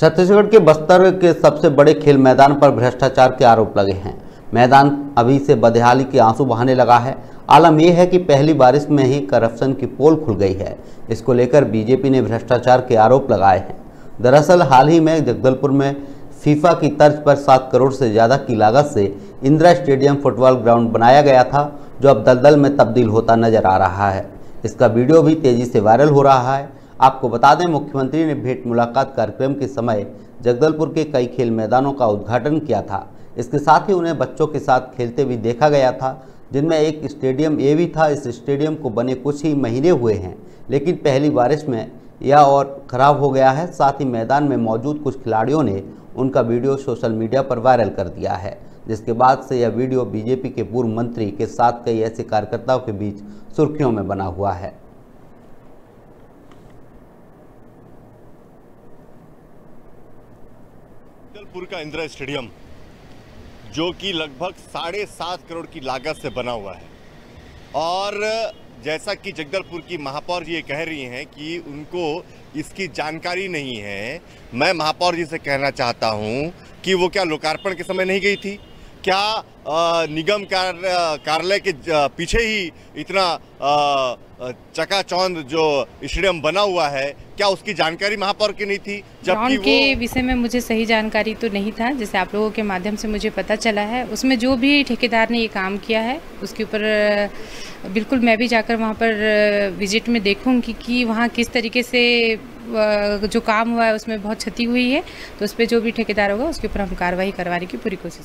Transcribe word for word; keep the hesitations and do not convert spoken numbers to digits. छत्तीसगढ़ के बस्तर के सबसे बड़े खेल मैदान पर भ्रष्टाचार के आरोप लगे हैं। मैदान अभी से बदहाली के आंसू बहाने लगा है। आलम यह है कि पहली बारिश में ही करप्शन की पोल खुल गई है। इसको लेकर बीजेपी ने भ्रष्टाचार के आरोप लगाए हैं। दरअसल हाल ही में जगदलपुर में फीफा की तर्ज पर सात करोड़ से ज़्यादा की लागत से इंदिरा स्टेडियम फुटबॉल ग्राउंड बनाया गया था, जो अब दलदल में तब्दील होता नजर आ रहा है। इसका वीडियो भी तेजी से वायरल हो रहा है। आपको बता दें, मुख्यमंत्री ने भेंट मुलाकात कार्यक्रम के समय जगदलपुर के कई खेल मैदानों का उद्घाटन किया था। इसके साथ ही उन्हें बच्चों के साथ खेलते भी देखा गया था, जिनमें एक स्टेडियम ये भी था। इस स्टेडियम को बने कुछ ही महीने हुए हैं, लेकिन पहली बारिश में यह और ख़राब हो गया है। साथ ही मैदान में मौजूद कुछ खिलाड़ियों ने उनका वीडियो सोशल मीडिया पर वायरल कर दिया है, जिसके बाद से यह वीडियो बीजेपी के पूर्व मंत्री के साथ कई ऐसे कार्यकर्ताओं के बीच सुर्खियों में बना हुआ है। जगदलपुर का इंदिरा स्टेडियम जो कि लगभग साढ़े सात करोड़ की लागत से बना हुआ है, और जैसा कि जगदलपुर की महापौर जी ये कह रही हैं कि उनको इसकी जानकारी नहीं है, मैं महापौर जी से कहना चाहता हूं कि वो क्या लोकार्पण के समय नहीं गई थी? क्या निगम कार्यालय के पीछे ही इतना चकाचौंध जो स्टेडियम बना हुआ है, क्या उसकी जानकारी महापौर की नहीं थी? जबकि के विषय में मुझे सही जानकारी तो नहीं था, जैसे आप लोगों के माध्यम से मुझे पता चला है। उसमें जो भी ठेकेदार ने ये काम किया है उसके ऊपर बिल्कुल मैं भी जाकर वहाँ पर विजिट में देखूँगी कि वहाँ किस तरीके से जो काम हुआ है उसमें बहुत क्षति हुई है, तो उस पर जो भी ठेकेदार होगा उसके ऊपर हम कार्रवाई करवाने की पूरी कोशिश